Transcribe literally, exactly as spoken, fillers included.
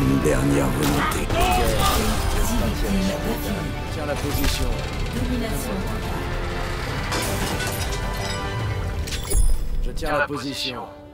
C'était une dernière volonté. Tiens la position. Domination. Je tiens la position.